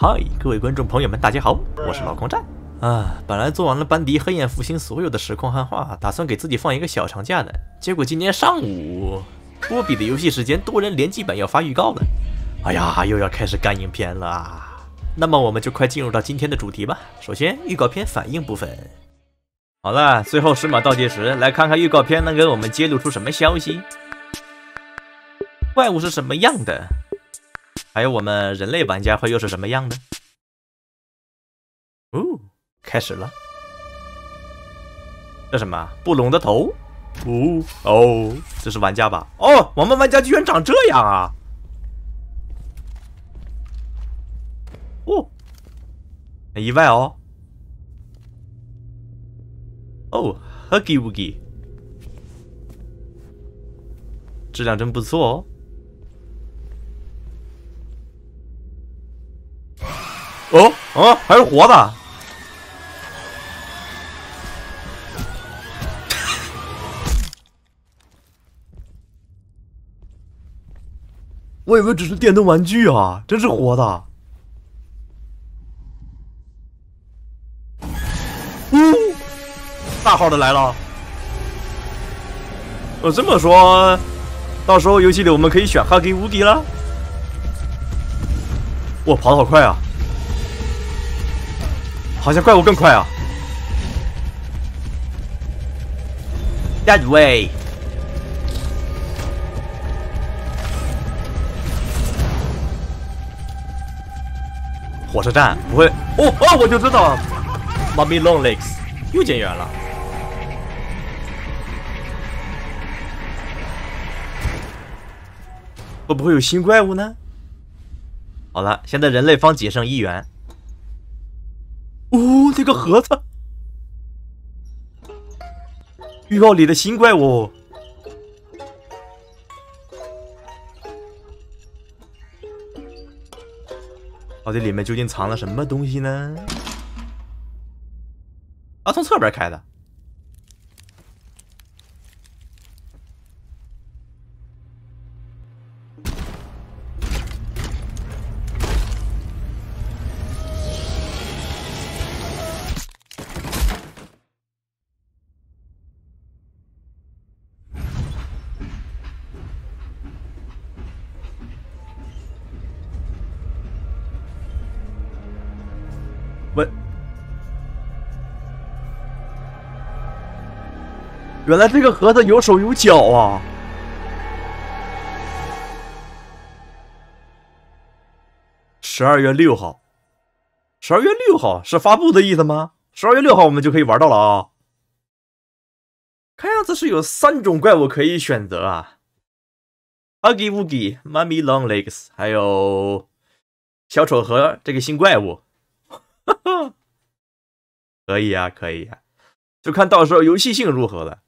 嗨，各位观众朋友们，大家好，我是老空战啊。本来做完了班迪黑焰复兴所有的实况汉化，打算给自己放一个小长假的，结果今天上午波比的游戏时间多人联机版要发预告了，哎呀，又要开始干影片了。那么我们就快进入到今天的主题吧。首先，预告片反应部分。好了，最后10秒倒计时，来看看预告片能给我们揭露出什么消息。怪物是什么样的？还有我们人类玩家会又是什么样的？哦，开始了。这什么？布隆的头？哦，这是玩家吧？哦，我们玩家居然长这样啊！哦，很意外哦。哦 ，Huggy Wuggy， 质量真不错哦。哦，啊，还是活的。我以为只是电动玩具啊，真是活的。呜，大号的来了。我这么说，到时候游戏里我们可以选Huggy Wuggy了。哇，跑得好快啊！好像怪物更快啊 ！That way， 火车站不会哦哦，我就知道 ，Mommy Long Legs 又减员了。会不会有新怪物呢？好了，现在人类方仅剩1元。哦，这个盒子！预告里的新怪物，到底里面究竟藏了什么东西呢？啊，从侧边开的。原来这个盒子有手有脚啊！12月6号，12月6号是发布的意思吗？12月6号我们就可以玩到了啊！看样子是有3种怪物可以选择啊 ：Huggy Wuggy、Mommy Long Legs， 还有小丑和这个新怪物。哈哈，可以啊，可以啊，就看到时候游戏性如何了。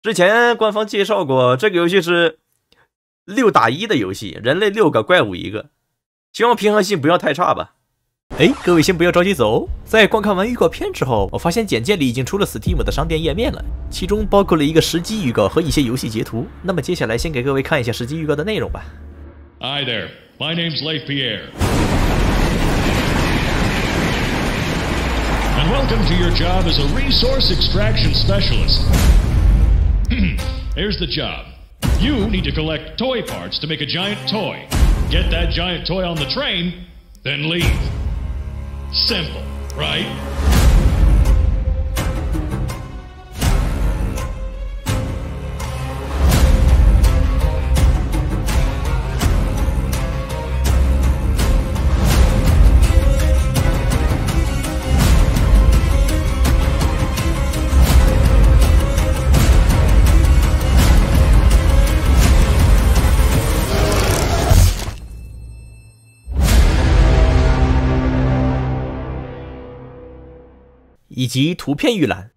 之前官方介绍过，这个游戏是6打1的游戏，人类6个，怪物1个，希望平衡性不要太差吧。哎，各位先不要着急走，在观看完预告片之后，我发现简介里已经出了 Steam 的商店页面了，其中包括了一个实机预告和一些游戏截图。那么接下来先给各位看一下实机预告的内容吧。Hi there, my name's Le Pierre, and welcome to your job as a resource extraction specialist. Here's the job. You need to collect toy parts to make a giant toy. Get that giant toy on the train, then leave. Simple, right?以及图片预览。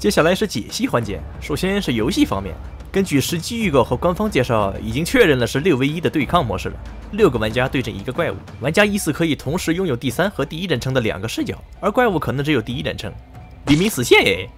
接下来是解析环节，首先是游戏方面。 根据实际预告和官方介绍，已经确认了是6v1的对抗模式了。6个玩家对阵1个怪物，玩家依次可以同时拥有第3和第1人称的2个视角，而怪物可能只有第1人称。黎明死线耶！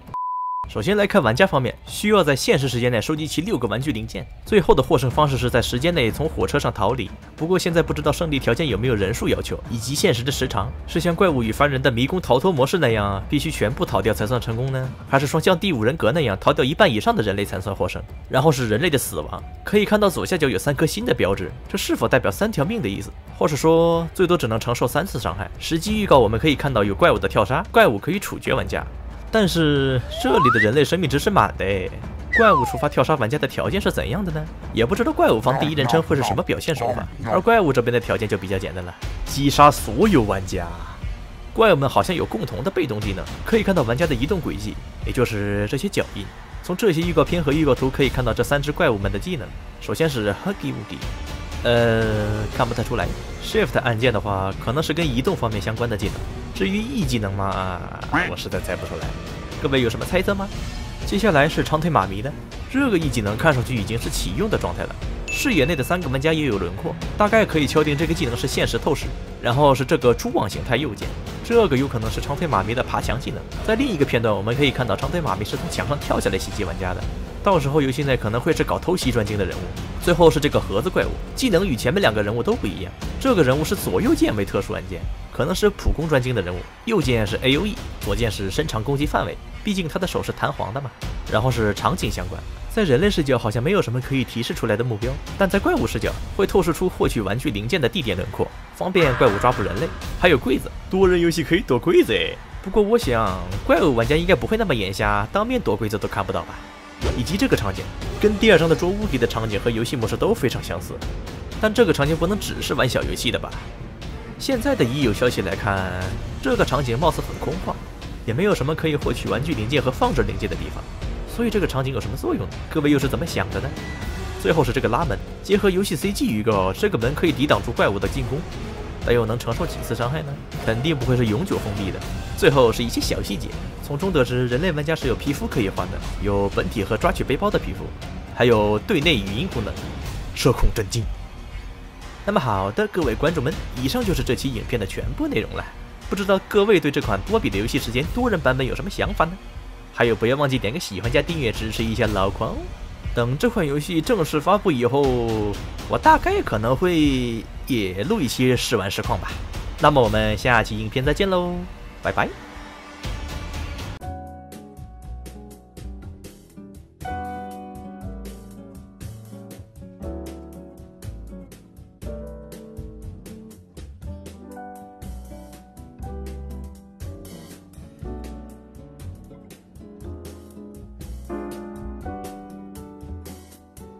首先来看玩家方面，需要在限时时间内收集齐6个玩具零件。最后的获胜方式是在时间内从火车上逃离。不过现在不知道胜利条件有没有人数要求，以及限时的时长，是像怪物与凡人的迷宫逃脱模式那样必须全部逃掉才算成功呢？还是说像第5人格那样逃掉1半以上的人类才算获胜？然后是人类的死亡，可以看到左下角有3颗心的标志，这是否代表3条命的意思？或是说最多只能承受3次伤害？实际预告我们可以看到有怪物的跳杀，怪物可以处决玩家。 但是这里的人类生命值是满的诶，怪物触发跳杀玩家的条件是怎样的呢？也不知道怪物方第1人称会是什么表现手法，而怪物这边的条件就比较简单了，击杀所有玩家。怪物们好像有共同的被动技能，可以看到玩家的移动轨迹，也就是这些脚印。从这些预告片和预告图可以看到这3只怪物们的技能，首先是 Huggy Wuggy，看不太出来。Shift 按键的话，可能是跟移动方面相关的技能。 至于 E 技能嘛，我实在猜不出来。各位有什么猜测吗？接下来是长腿妈咪的这个 E 技能，看上去已经是启用的状态了。视野内的3个玩家也有轮廓，大概可以敲定这个技能是限时透视。然后是这个蛛网形态右键，这个有可能是长腿妈咪的爬墙技能。在另一个片段，我们可以看到长腿妈咪是从墙上跳下来袭击玩家的。到时候游戏内可能会是搞偷袭专精的人物。最后是这个盒子怪物，技能与前面2个人物都不一样。这个人物是左右键为特殊按键。 可能是普攻专精的人物，右键是 AOE， 左键是伸长攻击范围，毕竟他的手是弹簧的嘛。然后是场景相关，在人类视角好像没有什么可以提示出来的目标，但在怪物视角会透视出获取玩具零件的地点轮廓，方便怪物抓捕人类。还有柜子，多人游戏可以躲柜子诶。不过我想怪物玩家应该不会那么眼瞎，当面躲柜子都看不到吧？以及这个场景，跟第2章的捉乌龟的场景和游戏模式都非常相似，但这个场景不能只是玩小游戏的吧？ 现在的已有消息来看，这个场景貌似很空旷，也没有什么可以获取玩具零件和放置零件的地方，所以这个场景有什么作用呢？各位又是怎么想的呢？最后是这个拉门，结合游戏 CG 预告，这个门可以抵挡住怪物的进攻，但又能承受几次伤害呢？肯定不会是永久封闭的。最后是一些小细节，从中得知人类玩家是有皮肤可以换的，有本体和抓取背包的皮肤，还有对内语音功能，社恐震惊。 那么好的，各位观众们，以上就是这期影片的全部内容了。不知道各位对这款多比的游戏时间多人版本有什么想法呢？还有，不要忘记点个喜欢加订阅支持一下老狂哦。等这款游戏正式发布以后，我大概可能会也录一些试玩实况吧。那么我们下期影片再见喽，拜拜。